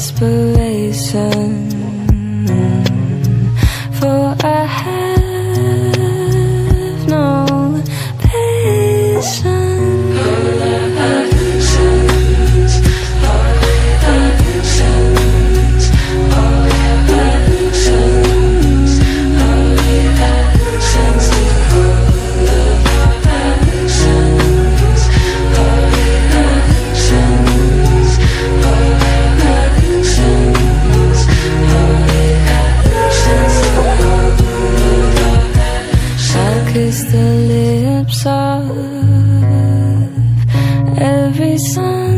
desperation, for I have no patience. Kiss the lips of every song.